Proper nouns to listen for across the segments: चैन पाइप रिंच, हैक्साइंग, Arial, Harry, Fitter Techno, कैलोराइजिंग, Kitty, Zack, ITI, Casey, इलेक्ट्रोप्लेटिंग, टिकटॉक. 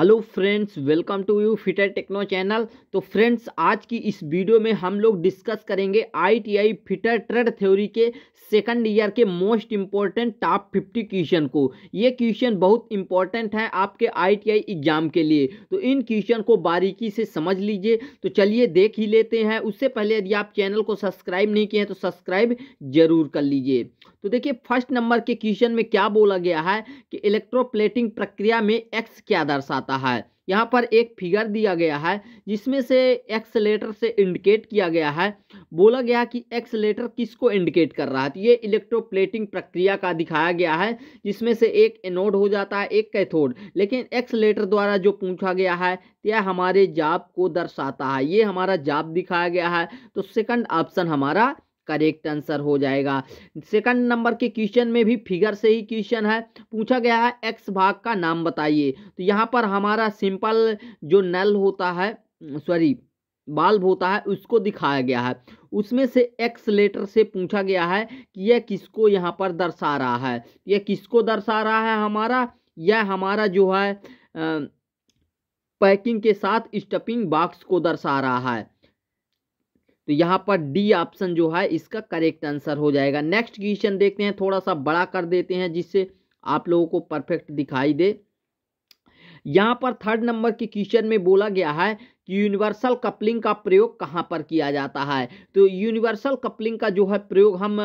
Hello friends, welcome to you fitter techno channel. तो friends, आज की इस वीडियो में हम लोग डिस्कस करेंगे आईटीआई फिटर ट्रेड थ्योरी के सेकंड ईयर के मोस्ट इम्पॉर्टेंट टॉप 50 क्वेश्चन को। ये क्वेश्चन बहुत इम्पॉर्टेंट है आपके आईटीआई एग्जाम के लिए, तो इन क्वेश्चन को बारीकी से समझ लीजिए। तो चलिए देख ही लेते हैं। उससे पहले यदि आप चैनल को सब्सक्राइब नहीं किए हैं तो सब्सक्राइब जरूर कर लीजिए। तो देखिए, फर्स्ट नंबर के क्वेश्चन में क्या बोला गया है कि इलेक्ट्रोप्लेटिंग प्रक्रिया में एक्स क्या दर्शाता है। यहां पर एक फिगर दिया गया है जिसमें से एक्सेलेरेटर से इंडिकेट किया गया है। बोला गया कि एक्सेलेरेटर किसको इंडिकेट कर रहा है, तो ये इलेक्ट्रोप्लेटिंग प्रक्रिया का दिखाया गया है जिसमें से एक एनोड हो जाता है, एक कैथोड। लेकिन एक्सेलेरेटर द्वारा जो पूछा गया है यह हमारे जाब को दर्शाता है, ये हमारा जाब दिखाया गया है। तो सेकंड ऑप्शन हमारा करेक्ट आंसर हो जाएगा। सेकंड नंबर के क्वेश्चन में भी फिगर से ही क्वेश्चन है, पूछा गया है एक्स भाग का नाम बताइए। तो यहाँ पर हमारा सिंपल जो नल होता है, सॉरी बाल्ब होता है, उसको दिखाया गया है। उसमें से एक्सेलेरेटर से पूछा गया है कि यह किसको यहाँ पर दर्शा रहा है, यह किसको दर्शा रहा है हमारा, यह हमारा जो है पैकिंग के साथ स्टफिंग बॉक्स को दर्शा रहा है। तो यहाँ पर डी ऑप्शन जो है इसका करेक्ट आंसर हो जाएगा। नेक्स्ट क्वेश्चन देखते हैं, थोड़ा सा बड़ा कर देते हैं जिससे आप लोगों को परफेक्ट दिखाई दे। यहाँ पर थर्ड नंबर के क्वेश्चन में बोला गया है कि यूनिवर्सल कपलिंग का प्रयोग कहाँ पर किया जाता है। तो यूनिवर्सल कपलिंग का जो है प्रयोग हम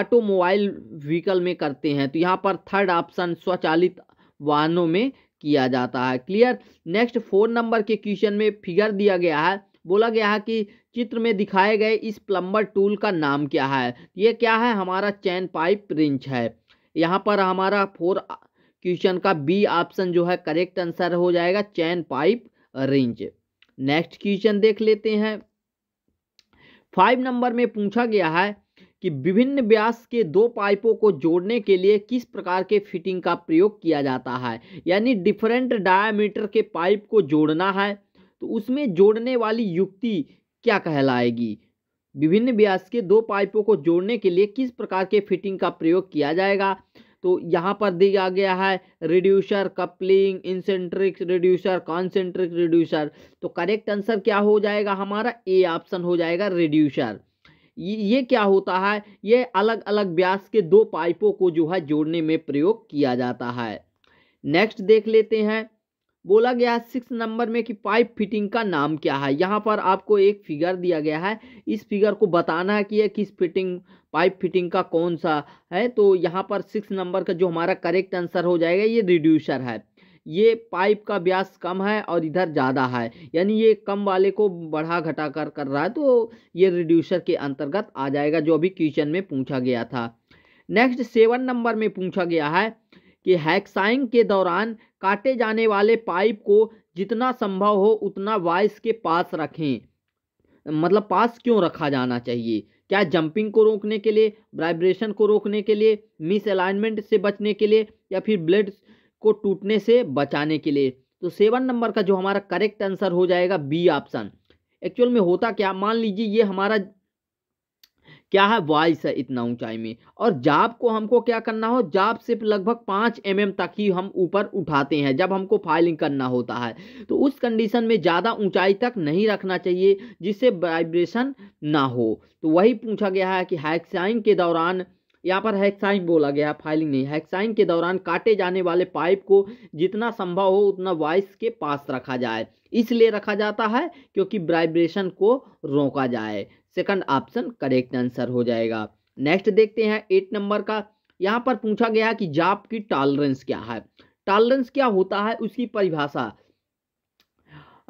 ऑटोमोबाइल व्हीकल में करते हैं। तो यहाँ पर थर्ड ऑप्शन स्वचालित वाहनों में किया जाता है। क्लियर। नेक्स्ट फोर्थ नंबर के क्वेश्चन में फिगर दिया गया है, बोला गया है कि चित्र में दिखाए गए इस प्लम्बर टूल का नाम क्या है। ये क्या है, हमारा चैन पाइप रिंच है। यहाँ पर हमारा फोर क्वेश्चन का बी ऑप्शन जो है करेक्ट आंसर हो जाएगा, चैन पाइप रिंच। Next question देख लेते हैं। 5 नंबर में पूछा गया है कि विभिन्न व्यास के दो पाइपों को जोड़ने के लिए किस प्रकार के फिटिंग का प्रयोग किया जाता है। यानी डिफरेंट डायामीटर के पाइप को जोड़ना है तो उसमें जोड़ने वाली युक्ति क्या कहलाएगी। विभिन्न व्यास के दो पाइपों को जोड़ने के लिए किस प्रकार के फिटिंग का प्रयोग किया जाएगा। तो यहाँ पर दिया गया है reducer, coupling, eccentric reducer, concentric reducer. तो करेक्ट आंसर क्या हो जाएगा हमारा, ए ऑप्शन हो जाएगा रिड्यूसर। ये क्या होता है, ये अलग अलग व्यास के दो पाइपों को जो है जोड़ने में प्रयोग किया जाता है। नेक्स्ट देख लेते हैं, बोला गया 6 नंबर में कि पाइप फिटिंग का नाम क्या है। यहाँ पर आपको एक फिगर दिया गया है, इस फिगर को बताना है कि यह किस फिटिंग पाइप फिटिंग का कौन सा है। तो यहाँ पर 6 नंबर का जो हमारा करेक्ट आंसर हो जाएगा, ये रिड्यूसर है। ये पाइप का व्यास कम है और इधर ज़्यादा है, यानी ये कम वाले को बढ़ा घटा कर रहा है, तो ये रिड्यूसर के अंतर्गत आ जाएगा जो अभी क्वेश्चन में पूछा गया था। नेक्स्ट 7 नंबर में पूछा गया है कि हैक्साइंग के दौरान काटे जाने वाले पाइप को जितना संभव हो उतना वाइस के पास रखें। मतलब पास क्यों रखा जाना चाहिए, क्या जंपिंग को रोकने के लिए, वाइब्रेशन को रोकने के लिए, मिस अलाइनमेंट से बचने के लिए, या फिर ब्लेड को टूटने से बचाने के लिए। तो 7 नंबर का जो हमारा करेक्ट आंसर हो जाएगा, बी ऑप्शन। एक्चुअल में होता क्या, मान लीजिए ये हमारा क्या है, वाइस है इतना ऊंचाई में, और जाब को हमको क्या करना हो, जाब सिर्फ लगभग 5 mm तक ही हम ऊपर उठाते हैं जब हमको फाइलिंग करना होता है। तो उस कंडीशन में ज़्यादा ऊंचाई तक नहीं रखना चाहिए जिससे वाइब्रेशन ना हो। तो वही पूछा गया है कि हैक्साइंग के दौरान, यहाँ पर हैक्साइंग बोला गया है, फाइलिंग नहीं। हैक्साइंग के दौरान काटे जाने वाले पाइप को जितना संभव हो उतना वाइस के पास रखा जाए, इसलिए रखा जाता है क्योंकि वाइब्रेशन को रोका जाए। सेकंड ऑप्शन करेक्ट आंसर हो जाएगा। नेक्स्ट देखते हैं 8 नंबर का, यहाँ पर पूछा गया है कि जाब की टॉलरेंस क्या है। टॉलरेंस क्या होता है, उसकी परिभाषा,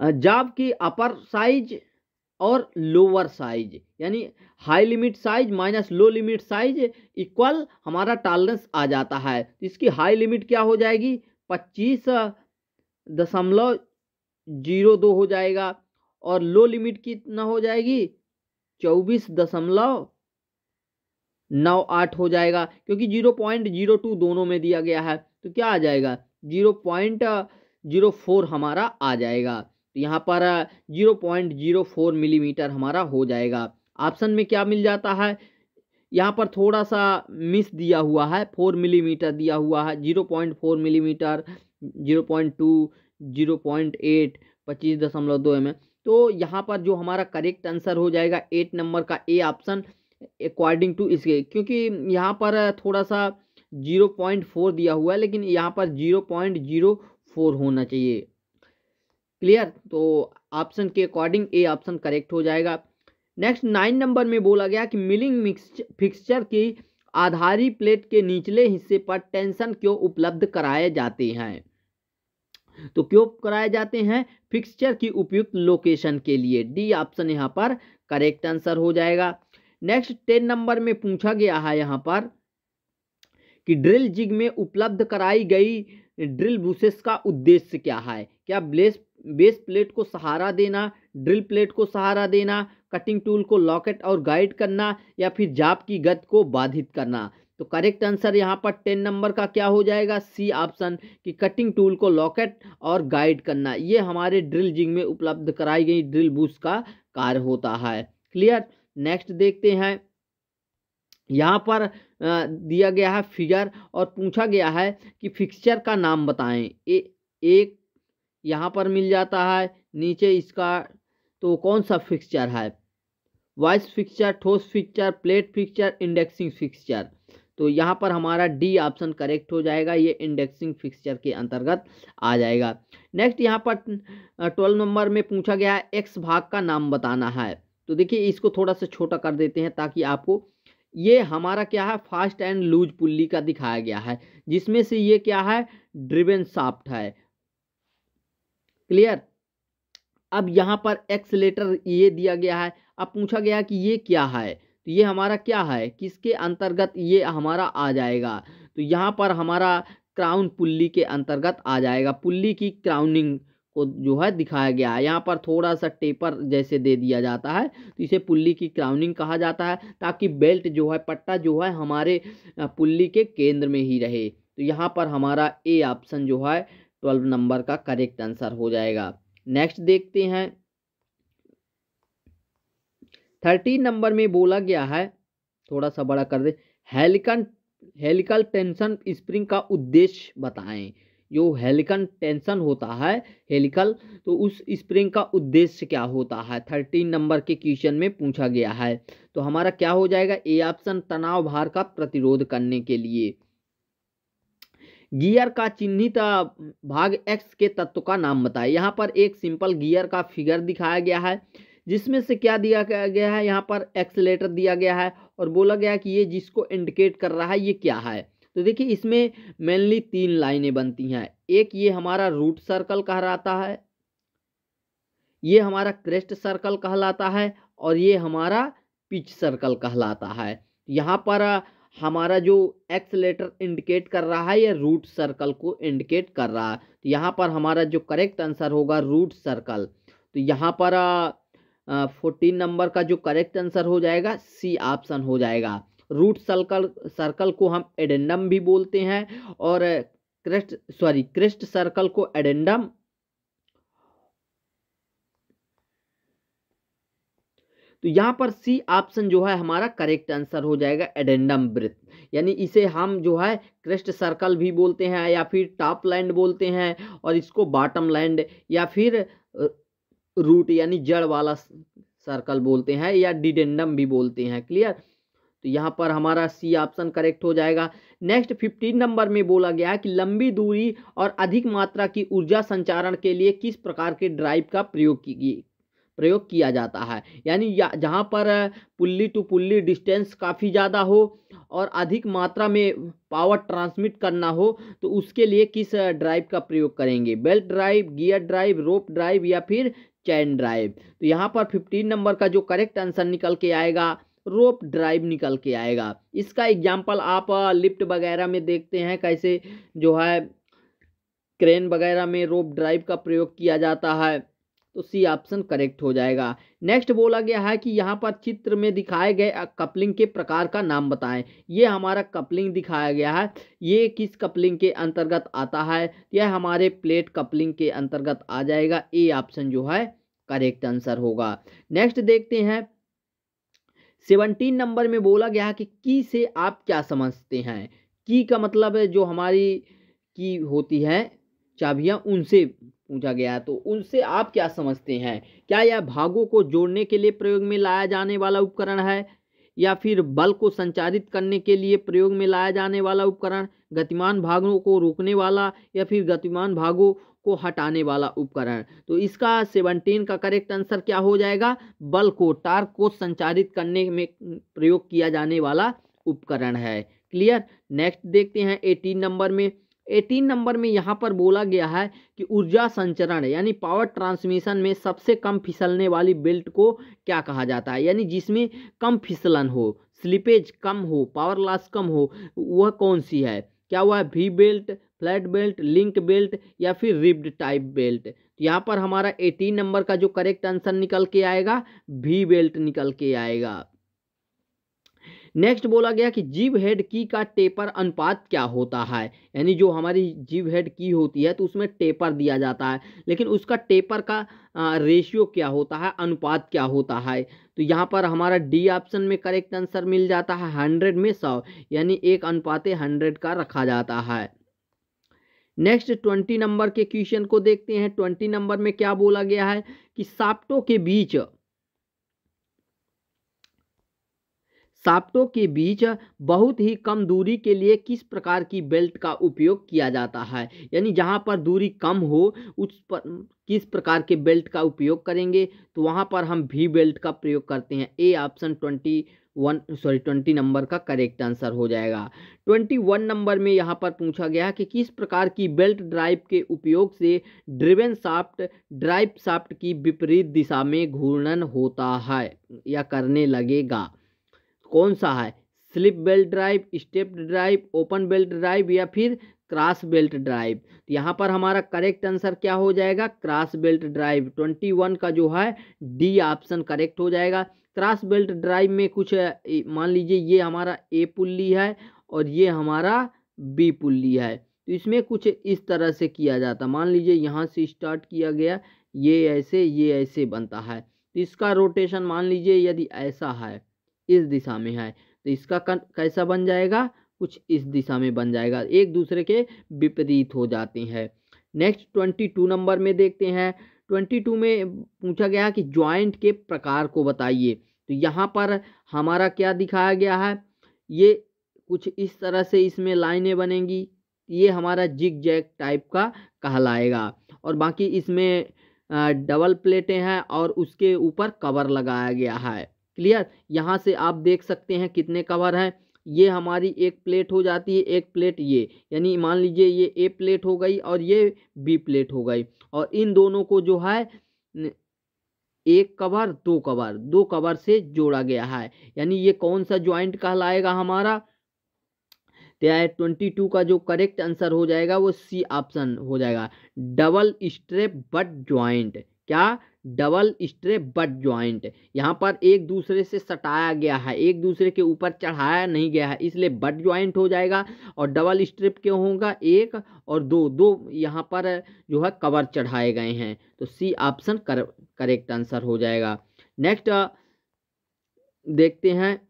जाब की अपर साइज और लोअर साइज, यानी high limit size minus low limit size equal हमारा टॉलरेंस आ जाता है। इसकी हाई लिमिट क्या हो जाएगी, 25.02 हो जाएगा, और लो लिमिट कितना हो जाएगी, 24.98 हो जाएगा, क्योंकि 0.02 दोनों में दिया गया है। तो क्या आ जाएगा, 0.04 हमारा आ जाएगा। तो यहाँ पर 0.04 मिलीमीटर हमारा हो जाएगा। ऑप्शन में क्या मिल जाता है, यहाँ पर थोड़ा सा मिस दिया हुआ है, 4 मिलीमीटर दिया हुआ है, 0.4 मिलीमीटर, 0.2, 0.8, 25.2 mm। तो यहाँ पर जो हमारा करेक्ट आंसर हो जाएगा 8 नंबर का ए ऑप्शन अकॉर्डिंग टू इसके, क्योंकि यहाँ पर थोड़ा सा 0.4 दिया हुआ है लेकिन यहाँ पर 0.04 होना चाहिए। क्लियर, तो ऑप्शन के अकॉर्डिंग ए ऑप्शन करेक्ट हो जाएगा। नेक्स्ट 9 नंबर में बोला गया कि मिलिंग फिक्सचर की आधारी प्लेट के निचले हिस्से पर टेंशन क्यों उपलब्ध कराए जाते हैं, तो क्यों कराए जाते हैं? फिक्सचर की उपयुक्त लोकेशन के लिए। डी ऑप्शन यहाँ पर करेक्ट आंसर हो जाएगा। नेक्स्ट 10 नंबर में पूछा गया है यहाँ पर कि ड्रिल जिग में उपलब्ध कराई गई ड्रिल ब्रूसेस का उद्देश्य क्या है? क्या बेस प्लेट को सहारा देना, ड्रिल प्लेट को सहारा देना, कटिंग टूल को लॉकेट और गाइड करना, या फिर जाप की गति को बाधित करना? तो करेक्ट आंसर यहाँ पर 10 नंबर का क्या हो जाएगा? सी ऑप्शन कि कटिंग टूल को लॉकेट और गाइड करना। ये हमारे ड्रिल जिग में उपलब्ध कराई गई ड्रिल बूस का कार्य होता है। क्लियर। नेक्स्ट देखते हैं, यहाँ पर दिया गया है फिगर और पूछा गया है कि फिक्सचर का नाम बताएं। एक यहाँ पर मिल जाता है नीचे इसका, तो कौन सा फिक्सचर है? वॉइस फिक्सचर, ठोस fixture, plate fixture, indexing fixture. तो यहाँ पर हमारा डी ऑप्शन करेक्ट हो जाएगा, ये इंडेक्सिंग फिक्सचर के अंतर्गत आ जाएगा। नेक्स्ट यहाँ पर 12 नंबर में पूछा गया है एक्स भाग का नाम बताना है। तो देखिए इसको थोड़ा सा छोटा कर देते हैं ताकि आपको, ये हमारा क्या है फास्ट एंड लूज पुल्ली का दिखाया गया है जिसमें से ये क्या है ड्रिवेन शाफ्ट है। क्लियर। अब यहाँ पर एक्सेलेरेटर ये दिया गया है। अब पूछा गया कि ये क्या है, तो ये हमारा क्या है, किसके अंतर्गत ये हमारा आ जाएगा? तो यहाँ पर हमारा क्राउन पुल्ली के अंतर्गत आ जाएगा। पुल्ली की क्राउनिंग को जो है दिखाया गया है। यहाँ पर थोड़ा सा टेपर जैसे दे दिया जाता है, तो इसे पुल्ली की क्राउनिंग कहा जाता है, ताकि बेल्ट जो है, पट्टा जो है हमारे पुल्ली के केंद्र में ही रहे। तो यहाँ पर हमारा ए ऑप्शन जो है 12 नंबर का करेक्ट आंसर हो जाएगा। नेक्स्ट देखते हैं 13 नंबर में बोला गया है, थोड़ा सा बड़ा कर दे, हेलिकल टेंशन स्प्रिंग का उद्देश्य बताएं। जो हेलिकल टेंशन होता है हेलिकल, तो उस स्प्रिंग का उद्देश्य क्या होता है? 13 नंबर के क्वेश्चन में पूछा गया है। तो हमारा क्या हो जाएगा? ए ऑप्शन तनाव भार का प्रतिरोध करने के लिए। गियर का चिन्हित भाग एक्स के तत्व का नाम बताएं। यहाँ पर एक सिंपल गियर का फिगर दिखाया गया है जिसमें से क्या दिया गया है, यहाँ पर एक्सेलेरेटर दिया गया है और बोला गया कि ये जिसको इंडिकेट कर रहा है ये क्या है। तो देखिए इसमें मेनली 3 लाइनें बनती हैं। एक ये हमारा रूट सर्कल कहलाता है, ये हमारा क्रेस्ट सर्कल कहलाता है और ये हमारा पिच सर्कल कहलाता है। यहाँ पर हमारा जो एक्सेलेरेटर इंडिकेट कर रहा है या रूट सर्कल को इंडिकेट कर रहा है। तो यहाँ पर हमारा जो करेक्ट आंसर होगा रूट सर्कल। तो यहाँ पर 14 नंबर का जो करेक्ट आंसर हो जाएगा सी ऑप्शन हो जाएगा। रूट सर्कल को हम एडेंडम भी बोलते हैं और क्रेस्ट सर्कल को एडेंडम, तो यहाँ पर सी ऑप्शन जो है हमारा करेक्ट आंसर हो जाएगा एडेंडम वृत्त। यानी इसे हम जो है क्रेस्ट सर्कल भी बोलते हैं या फिर टॉप लैंड बोलते हैं और इसको बॉटम लैंड या फिर रूट यानी जड़ वाला सर्कल बोलते हैं या डिडेंडम भी बोलते हैं। क्लियर। तो यहाँ पर हमारा सी ऑप्शन करेक्ट हो जाएगा। नेक्स्ट 15 नंबर में बोला गया है कि लंबी दूरी और अधिक मात्रा की ऊर्जा संचारण के लिए किस प्रकार के ड्राइव का प्रयोग किया जाता है। यानी जहाँ पर पुल्ली टू पुल्ली डिस्टेंस काफ़ी ज़्यादा हो और अधिक मात्रा में पावर ट्रांसमिट करना हो, तो उसके लिए किस ड्राइव का प्रयोग करेंगे? Belt drive, gear drive, rope drive या फिर चैन ड्राइव। तो यहाँ पर 15 नंबर का जो करेक्ट आंसर निकल के आएगा रोप ड्राइव निकल के आएगा। इसका एग्जाम्पल आप लिफ्ट वगैरह में देखते हैं कैसे जो है क्रेन वगैरह में रोप ड्राइव का प्रयोग किया जाता है। तो सी ऑप्शन करेक्ट हो जाएगा। नेक्स्ट बोला गया है कि यहाँ पर चित्र में दिखाए गए कपलिंग के प्रकार का नाम बताएं। ये हमारा कपलिंग दिखाया गया है, ये किस कपलिंग के अंतर्गत आता है? यह हमारे प्लेट कपलिंग के अंतर्गत आ जाएगा। ए ऑप्शन जो है करेक्ट आंसर होगा। नेक्स्ट देखते हैं 17 नंबर में बोला गया है कि की से आप क्या समझते हैं? की का मतलब जो हमारी की होती है चाबियां उनसे पूछा गया, तो उनसे आप क्या समझते हैं? क्या यह भागों को जोड़ने के लिए प्रयोग में लाया जाने वाला उपकरण है, या फिर बल को संचारित करने के लिए प्रयोग में लाया जाने वाला उपकरण, गतिमान भागों को रोकने वाला, या फिर गतिमान भागों को हटाने वाला उपकरण? तो इसका 17 का करेक्ट आंसर क्या हो जाएगा? बल को, टार्क को संचारित करने में प्रयोग किया जाने वाला उपकरण है। क्लियर। नेक्स्ट देखते हैं 18 नंबर में। 18 नंबर में यहाँ पर बोला गया है कि ऊर्जा संचरण यानी पावर ट्रांसमिशन में सबसे कम फिसलने वाली बेल्ट को क्या कहा जाता है, यानी जिसमें कम फिसलन हो, स्लिपेज कम हो, पावर लॉस कम हो, वह कौन सी है? क्या हुआ है? V belt, flat belt, link belt, या फिर रिब्ड टाइप बेल्ट? तो यहाँ पर हमारा 18 नंबर का जो करेक्ट आंसर निकल के आएगा, वी बेल्ट निकल के आएगा। नेक्स्ट बोला गया कि जीव हेड की का टेपर अनुपात क्या होता है, यानी जो हमारी जीव हेड की होती है तो उसमें टेपर दिया जाता है, लेकिन उसका टेपर का रेशियो क्या होता है, अनुपात क्या होता है? तो यहाँ पर हमारा डी ऑप्शन में करेक्ट आंसर मिल जाता है, 100 में 100, यानी 1:100 का रखा जाता है। नेक्स्ट 20 नंबर के क्वेश्चन को देखते हैं। 20 नंबर में क्या बोला गया है कि साप्टों के बीच बहुत ही कम दूरी के लिए किस प्रकार की बेल्ट का उपयोग किया जाता है, यानी जहां पर दूरी कम हो उस पर किस प्रकार के बेल्ट का उपयोग करेंगे? तो वहां पर हम वी बेल्ट का प्रयोग करते हैं। ए ऑप्शन 20 नंबर का करेक्ट आंसर हो जाएगा। 21 नंबर में यहाँ पर पूछा गया है कि किस प्रकार की बेल्ट ड्राइव के उपयोग से ड्रिवेन शाफ्ट ड्राइव शाफ्ट की विपरीत दिशा में घूर्णन होता है या करने लगेगा, कौन सा है? Slip belt drive, step drive, open belt drive, या फिर क्रॉस बेल्ट ड्राइव? तो यहाँ पर हमारा करेक्ट आंसर क्या हो जाएगा? Cross belt drive. 21 का जो है डी ऑप्शन करेक्ट हो जाएगा। क्रॉस बेल्ट ड्राइव में कुछ मान लीजिए ये हमारा ए पुल्ली है और ये हमारा बी पुल्ली है, तो इसमें कुछ इस तरह से किया जाता, मान लीजिए यहाँ से स्टार्ट किया गया, ये ऐसे बनता है, तो इसका रोटेशन मान लीजिए यदि ऐसा है, इस दिशा में है, तो इसका कैसा बन जाएगा? कुछ इस दिशा में बन जाएगा, एक दूसरे के विपरीत हो जाते हैं। नेक्स्ट 22 नंबर में देखते हैं। 22 में पूछा गया कि ज्वाइंट के प्रकार को बताइए, तो यहाँ पर हमारा क्या दिखाया गया है, ये कुछ इस तरह से इसमें लाइनें बनेंगी, ये हमारा जिग जैग टाइप का कहलाएगा, और बाकी इसमें डबल प्लेटें हैं और उसके ऊपर कवर लगाया गया है। क्लियर। यहाँ से आप देख सकते हैं कितने कवर हैं, ये हमारी एक प्लेट हो जाती है, एक प्लेट ये, यानी मान लीजिए ये ए प्लेट हो गई और ये बी प्लेट हो गई, और इन दोनों को जो है एक कवर, दो कवर से जोड़ा गया है, यानी ये कौन सा ज्वाइंट कहलाएगा हमारा? तो 22 का जो करेक्ट आंसर हो जाएगा वो सी ऑप्शन हो जाएगा, डबल स्ट्रेप बट ज्वाइंट। क्या? Double strap butt joint. यहाँ पर एक दूसरे से सटाया गया है, एक दूसरे के ऊपर चढ़ाया नहीं गया है, इसलिए बट ज्वाइंट हो जाएगा। और डबल स्ट्रेप क्यों होगा? एक और दो यहाँ पर जो है कवर चढ़ाए गए हैं, तो सी ऑप्शन करेक्ट आंसर हो जाएगा। नेक्स्ट देखते हैं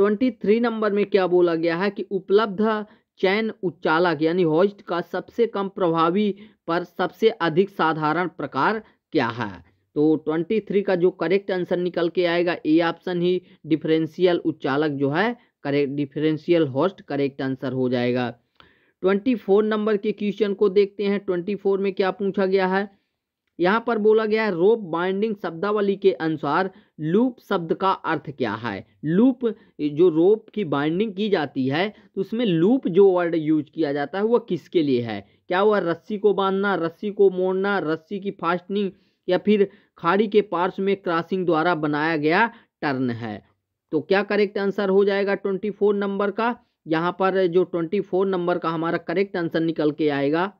23 नंबर में क्या बोला गया है कि उपलब्ध चैन उच्चालक यानी होस्ट का सबसे कम प्रभावी पर सबसे अधिक साधारण प्रकार क्या है? तो 23 का जो करेक्ट आंसर निकल के आएगा ए ऑप्शन ही, डिफरेंशियल उच्चालक जो है correct, differential hoist correct answer हो जाएगा। 24 नंबर के क्वेश्चन को देखते हैं। 24 में क्या पूछा गया है? यहाँ पर बोला गया है रोप बाइंडिंग शब्दावली के अनुसार लूप शब्द का अर्थ क्या है? लूप, जो रोप की बाइंडिंग की जाती है तो उसमें लूप जो वर्ड यूज किया जाता है वह किसके लिए है? क्या हुआ? रस्सी को बांधना, रस्सी को मोड़ना, रस्सी की फास्टनिंग, या फिर खाड़ी के पार्श्व में क्रॉसिंग द्वारा बनाया गया टर्न है। तो क्या करेक्ट आंसर हो जाएगा 24 नंबर का? यहाँ पर जो 24 नंबर का हमारा करेक्ट आंसर निकल के आएगा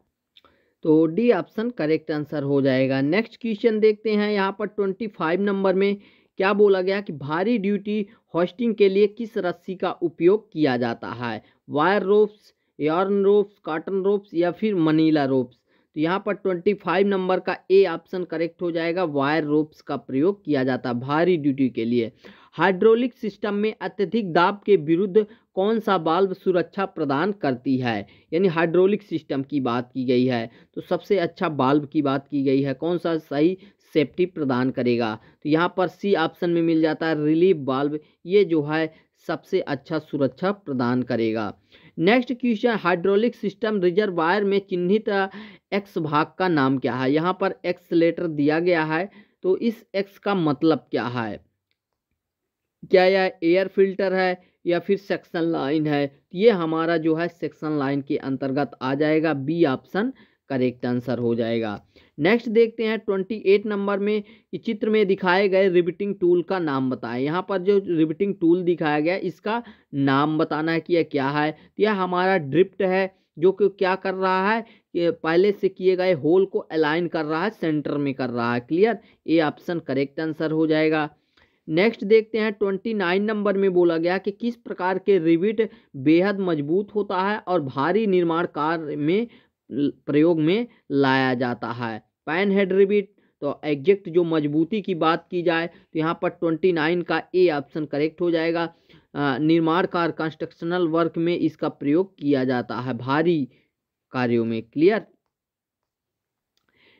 तो डी ऑप्शन करेक्ट आंसर हो जाएगा। नेक्स्ट क्वेश्चन देखते हैं। यहाँ पर 25 नंबर में क्या बोला गया कि भारी ड्यूटी होस्टिंग के लिए किस रस्सी का उपयोग किया जाता है? Wire ropes, yarn ropes, cotton ropes, या फिर मनीला रोप्स? तो यहाँ पर 25 नंबर का ए ऑप्शन करेक्ट हो जाएगा, वायर रोप्स का प्रयोग किया जाता है भारी ड्यूटी के लिए। हाइड्रोलिक सिस्टम में अत्यधिक दाब के विरुद्ध कौन सा वाल्व सुरक्षा प्रदान करती है, यानी हाइड्रोलिक सिस्टम की बात की गई है तो सबसे अच्छा वाल्व की बात की गई है, कौन सा सही सेफ्टी प्रदान करेगा, तो यहाँ पर सी ऑप्शन में मिल जाता है रिलीफ वाल्व, ये जो है सबसे अच्छा सुरक्षा प्रदान करेगा। Next question, hydraulic system reservoir में चिन्हित एक्स भाग का नाम क्या है, यहाँ पर एक्सलेटर दिया गया है तो इस एक्स का मतलब क्या है, क्या यह एयर फिल्टर है या फिर सेक्शन लाइन है, ये हमारा जो है सेक्शन लाइन के अंतर्गत आ जाएगा, बी ऑप्शन करेक्ट आंसर हो जाएगा। नेक्स्ट देखते हैं 28 नंबर में कि चित्र में दिखाए गए रिबिटिंग टूल का नाम बताएं, यहाँ पर जो रिबिटिंग टूल दिखाया गया इसका नाम बताना है कि यह क्या है, यह हमारा ड्रिफ्ट है जो कि क्या कर रहा है कि पहले से किए गए होल को अलाइन कर रहा है, सेंटर में कर रहा है, clear, A option correct answer हो जाएगा। नेक्स्ट देखते हैं 29 नंबर में बोला गया कि किस प्रकार के रिबिट बेहद मजबूत होता है और भारी निर्माण कार्य में प्रयोग में लाया जाता है, पैन हेड रिबिट, तो एग्जैक्ट जो मजबूती की बात की जाए तो यहाँ पर 29 का ए ऑप्शन करेक्ट हो जाएगा, निर्माण कार्य कंस्ट्रक्शनल वर्क में इसका प्रयोग किया जाता है, भारी कार्यों में, क्लियर।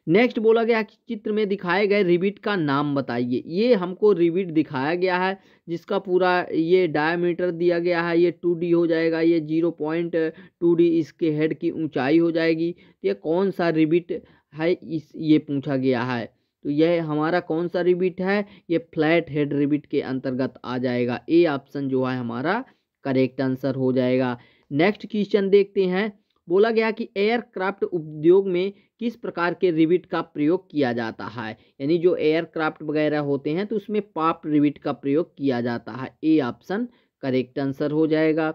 नेक्स्ट बोला गया कि चित्र में दिखाए गए रिबिट का नाम बताइए, ये हमको रिबिट दिखाया गया है जिसका पूरा ये डायमीटर दिया गया है, ये 2D हो जाएगा, ये 0.2D इसके हेड की ऊंचाई हो जाएगी, तो ये कौन सा रिबिट है इस ये पूछा गया है, तो यह हमारा कौन सा रिबिट है, ये फ्लैट हेड रिबिट के अंतर्गत आ जाएगा, ए ऑप्शन जो है हमारा करेक्ट आंसर हो जाएगा। नेक्स्ट क्वेश्चन देखते हैं, बोला गया कि एयरक्राफ्ट उद्योग में किस प्रकार के रिबिट का प्रयोग किया जाता है, यानी जो एयरक्राफ्ट वगैरह होते हैं तो उसमें पॉप रिबिट का प्रयोग किया जाता है, ए ऑप्शन करेक्ट आंसर हो जाएगा।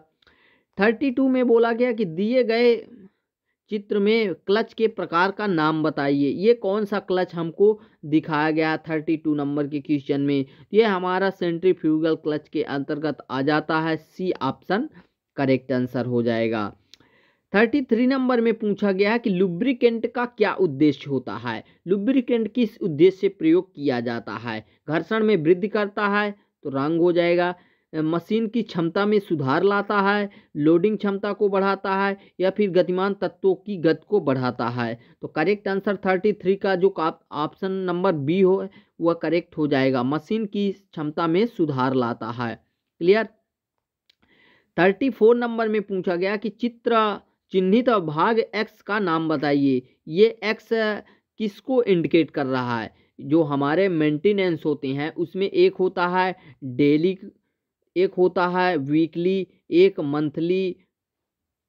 32 में बोला गया कि दिए गए चित्र में क्लच के प्रकार का नाम बताइए, ये कौन सा क्लच हमको दिखाया गया 32 नंबर के क्वेश्चन में, ये हमारा सेंट्रीफ्यूगल क्लच के अंतर्गत आ जाता है, सी ऑप्शन करेक्ट आंसर हो जाएगा। 33 नंबर में पूछा गया है कि लुब्रिकेंट का क्या उद्देश्य होता है, लुब्रिकेंट किस उद्देश्य से प्रयोग किया जाता है, घर्षण में वृद्धि करता है तो रंग हो जाएगा, मशीन की क्षमता में सुधार लाता है, लोडिंग क्षमता को बढ़ाता है, या फिर गतिमान तत्वों की गति को बढ़ाता है, तो करेक्ट आंसर 33 का जो ऑप्शन नंबर बी हो वह करेक्ट हो जाएगा, मशीन की क्षमता में सुधार लाता है, क्लियर। 34 नंबर में पूछा गया कि चित्र चिन्हित भाग एक्स का नाम बताइए, ये एक्स किसको इंडिकेट कर रहा है, जो हमारे मेंटेनेंस होते हैं उसमें एक होता है डेली, एक होता है वीकली, एक मंथली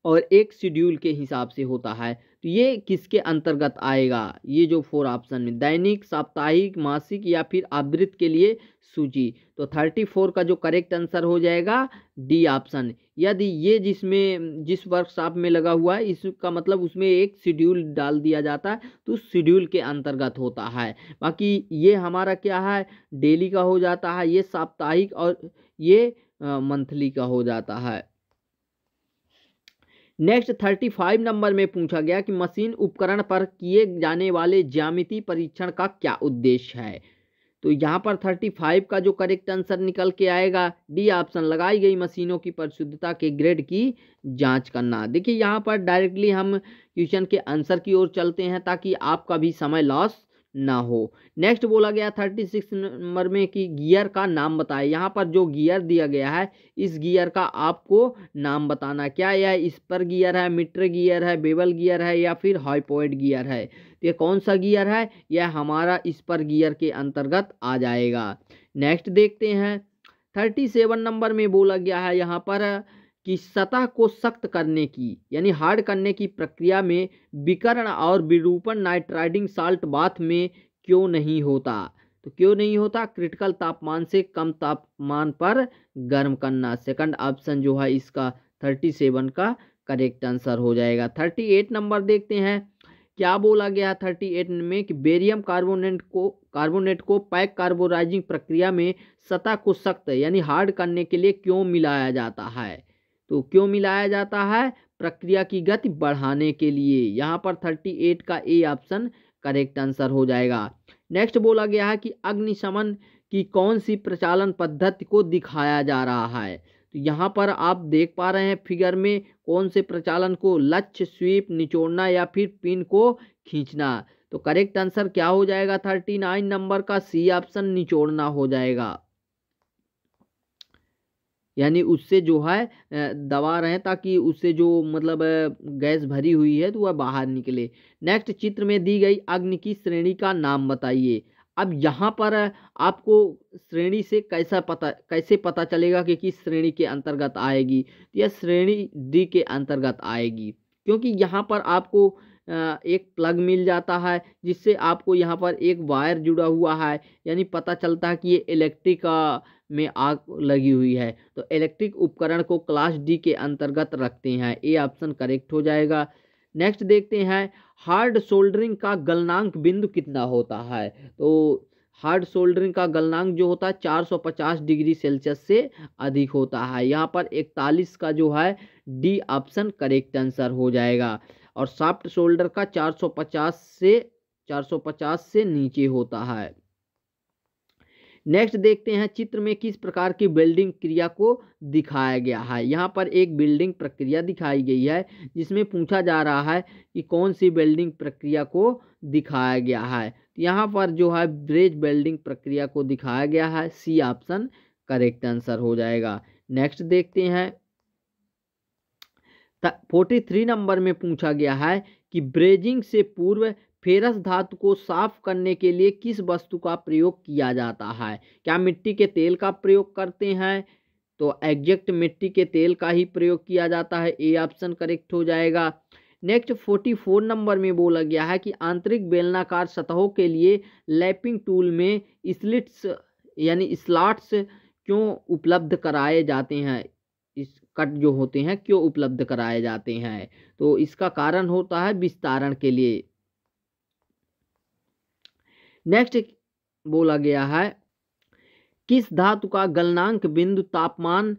और एक शेड्यूल के हिसाब से होता है, तो ये किसके अंतर्गत आएगा, ये जो 4 ऑप्शन में दैनिक, साप्ताहिक, मासिक या फिर आवृत्त के लिए सूची, तो 34 का जो करेक्ट आंसर हो जाएगा डी ऑप्शन, यदि ये जिसमें जिस वर्कशॉप में लगा हुआ है इसका मतलब उसमें एक शेड्यूल डाल दिया जाता है तो उस शेड्यूल के अंतर्गत होता है, बाकी ये हमारा क्या है डेली का हो जाता है, ये साप्ताहिक और ये मंथली का हो जाता है। नेक्स्ट 35 नंबर में पूछा गया कि मशीन उपकरण पर किए जाने वाले ज्यामिति परीक्षण का क्या उद्देश्य है, तो यहाँ पर 35 का जो करेक्ट आंसर निकल के आएगा डी ऑप्शन, लगाई गई मशीनों की परिशुद्धता के ग्रेड की जांच करना। देखिए यहाँ पर डायरेक्टली हम क्वेश्चन के आंसर की ओर चलते हैं ताकि आपका भी समय लॉस ना हो। नेक्स्ट बोला गया 36 नंबर में कि गियर का नाम बताएं, यहाँ पर जो गियर दिया गया है इस गियर का आपको नाम बताना, क्या यह स्पर गियर है, मिटर गियर है, बेबल गियर है या फिर हाइपोइड गियर है, तो ये कौन सा गियर है, यह हमारा स्पर गियर के अंतर्गत आ जाएगा। नेक्स्ट देखते हैं 37 नंबर में बोला गया है यहाँ पर कि सतह को सख्त करने की यानी हार्ड करने की प्रक्रिया में विकर्ण और विरूपण नाइट्राइडिंग साल्ट बाथ में क्यों नहीं होता, तो क्यों नहीं होता, क्रिटिकल तापमान से कम तापमान पर गर्म करना, सेकंड ऑप्शन जो है इसका 37 का करेक्ट आंसर हो जाएगा। 38 नंबर देखते हैं क्या बोला गया 38 में कि बेरियम कार्बोनेट को पैक कार्बोराइजिंग प्रक्रिया में सतह को सख्त यानी हार्ड करने के लिए क्यों मिलाया जाता है, तो क्यों मिलाया जाता है, प्रक्रिया की गति बढ़ाने के लिए, यहाँ पर 38 का ए ऑप्शन करेक्ट आंसर हो जाएगा। नेक्स्ट बोला गया है कि अग्निशमन कि कौन सी प्रचालन पद्धति को दिखाया जा रहा है। तो यहाँ पर आप देख पा रहे हैं फिगर में कौन से प्रचालन को, लक्ष्य, स्वीप, निचोड़ना या फिर पिन को खींचना। तो करेक्ट आंसर क्या हो जाएगा 39 नंबर का सी ऑप्शन निचोड़ना हो जाएगा, यानी उससे जो है दबा रहे हैं ताकि उससे जो मतलब गैस भरी हुई है तो वह बाहर निकले। नेक्स्ट चित्र में दी गई अग्नि की श्रेणी का नाम बताइए। अब यहाँ पर आपको श्रेणी से कैसे पता चलेगा कि किस श्रेणी के अंतर्गत आएगी। यह श्रेणी डी के अंतर्गत आएगी, क्योंकि यहाँ पर आपको एक प्लग मिल जाता है जिससे आपको यहाँ पर एक वायर जुड़ा हुआ है, यानी पता चलता है कि ये इलेक्ट्रिक में आग लगी हुई है। तो इलेक्ट्रिक उपकरण को क्लास डी के अंतर्गत रखते हैं, ए ऑप्शन करेक्ट हो जाएगा। नेक्स्ट देखते हैं हार्ड सोल्डरिंग का गलनांक बिंदु कितना होता है। तो हार्ड सोल्डरिंग का गलनांक जो होता है 450 डिग्री सेल्सियस से अधिक होता है। यहाँ पर 41 का जो है डी ऑप्शन करेक्ट आंसर हो जाएगा। और सॉफ्ट सोल्डर का 450 से नीचे होता है। नेक्स्ट देखते हैं चित्र में किस प्रकार की वेल्डिंग क्रिया को दिखाया गया है। यहाँ पर एक वेल्डिंग प्रक्रिया दिखाई गई है जिसमें पूछा जा रहा है कि कौन सी वेल्डिंग प्रक्रिया को दिखाया गया है। यहाँ पर जो है ब्रेज वेल्डिंग प्रक्रिया को दिखाया गया है, सी ऑप्शन करेक्ट आंसर हो जाएगा। नेक्स्ट देखते हैं 43 नंबर में पूछा गया है कि ब्रेजिंग से पूर्व फेरस धातु को साफ करने के लिए किस वस्तु का प्रयोग किया जाता है। क्या मिट्टी के तेल का प्रयोग करते हैं? तो एग्जैक्ट मिट्टी के तेल का ही प्रयोग किया जाता है, ए ऑप्शन करेक्ट हो जाएगा। नेक्स्ट 44 नंबर में बोला गया है कि आंतरिक बेलनाकार सतहों के लिए लैपिंग टूल में स्लिट्स यानी स्लॉट्स क्यों उपलब्ध कराए जाते हैं, इस कट जो होते हैं क्यों उपलब्ध कराए जाते हैं। तो इसका कारण होता है विस्तारण के लिए। नेक्स्ट बोला गया है किस धातु का गलनांक बिंदु तापमान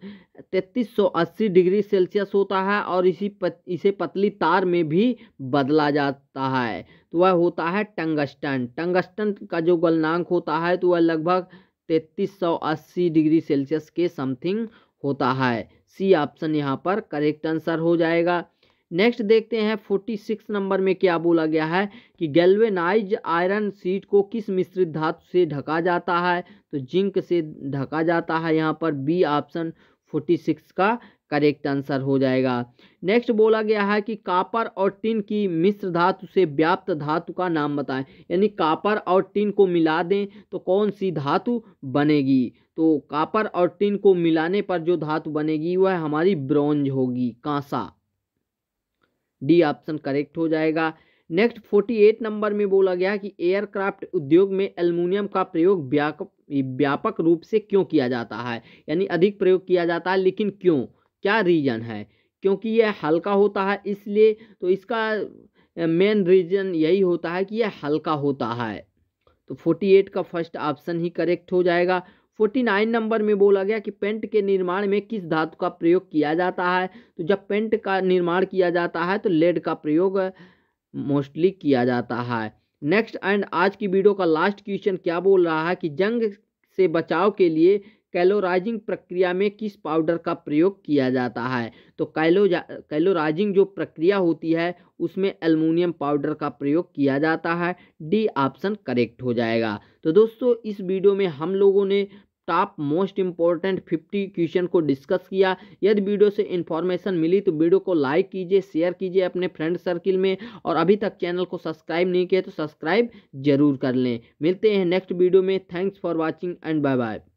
3380 डिग्री सेल्सियस होता है और इसे पतली तार में भी बदला जाता है। तो वह होता है टंगस्टन। टंगस्टन का जो गलनांक होता है तो वह लगभग 3380 डिग्री सेल्सियस के समथिंग होता है, सी ऑप्शन यहाँ पर करेक्ट आंसर हो जाएगा। नेक्स्ट देखते हैं 46 नंबर में क्या बोला गया है कि गैल्वेनाइज आयरन सीट को किस मिश्रित धातु से ढका जाता है। तो जिंक से ढका जाता है, यहाँ पर बी ऑप्शन 46 का करेक्ट आंसर हो जाएगा। नेक्स्ट बोला गया है कि कापर और टिन की मिश्र धातु से व्याप्त धातु का नाम बताएं, यानी कापर और टिन को मिला दें तो कौन सी धातु बनेगी। तो कापर और टिन को मिलाने पर जो धातु बनेगी वह हमारी ब्रॉन्ज होगी, कांसा, डी ऑप्शन करेक्ट हो जाएगा। नेक्स्ट 48 नंबर में बोला गया कि एयरक्राफ्ट उद्योग में एल्युमिनियम का प्रयोग व्यापक रूप से क्यों किया जाता है, यानी अधिक प्रयोग किया जाता है, लेकिन क्यों, क्या रीजन है। क्योंकि यह हल्का होता है इसलिए, तो इसका मेन रीजन यही होता है कि यह हल्का होता है। तो 48 का फर्स्ट ऑप्शन ही करेक्ट हो जाएगा। 49 नंबर में बोला गया कि पेंट के निर्माण में किस धातु का प्रयोग किया जाता है। तो जब पेंट का निर्माण किया जाता है तो लेड का प्रयोग मोस्टली किया जाता है। नेक्स्ट एंड आज की वीडियो का लास्ट क्वेश्चन क्या बोल रहा है कि जंग से बचाव के लिए कैलोराइजिंग प्रक्रिया में किस पाउडर का प्रयोग किया जाता है। तो कैलोराइजिंग जो प्रक्रिया होती है उसमें एल्युमिनियम पाउडर का प्रयोग किया जाता है, डी ऑप्शन करेक्ट हो जाएगा। तो दोस्तों इस वीडियो में हम लोगों ने टॉप मोस्ट इम्पॉर्टेंट 50 क्वेश्चन को डिस्कस किया। यदि वीडियो से इन्फॉर्मेशन मिली तो वीडियो को लाइक कीजिए, शेयर कीजिए अपने फ्रेंड सर्किल में, और अभी तक चैनल को सब्सक्राइब नहीं किया तो सब्सक्राइब जरूर कर लें। मिलते हैं नेक्स्ट वीडियो में। Thanks for watching and bye bye.